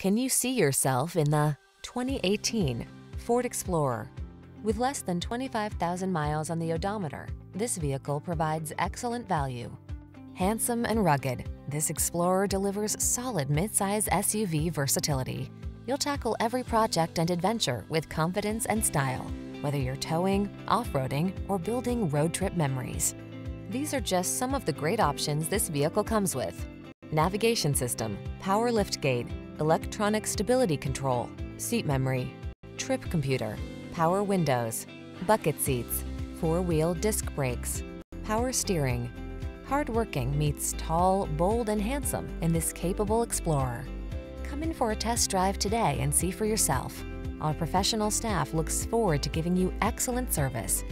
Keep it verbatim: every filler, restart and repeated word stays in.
Can you see yourself in the twenty eighteen Ford Explorer? With less than twenty-five thousand miles on the odometer, this vehicle provides excellent value. Handsome and rugged, this Explorer delivers solid midsize S U V versatility. You'll tackle every project and adventure with confidence and style, whether you're towing, off-roading, or building road trip memories. These are just some of the great options this vehicle comes with: navigation system, power lift gate, electronic stability control, seat memory, trip computer, power windows, bucket seats, four-wheel disc brakes, power steering. Hardworking meets tall, bold, and handsome in this capable Explorer. Come in for a test drive today and see for yourself. Our professional staff looks forward to giving you excellent service.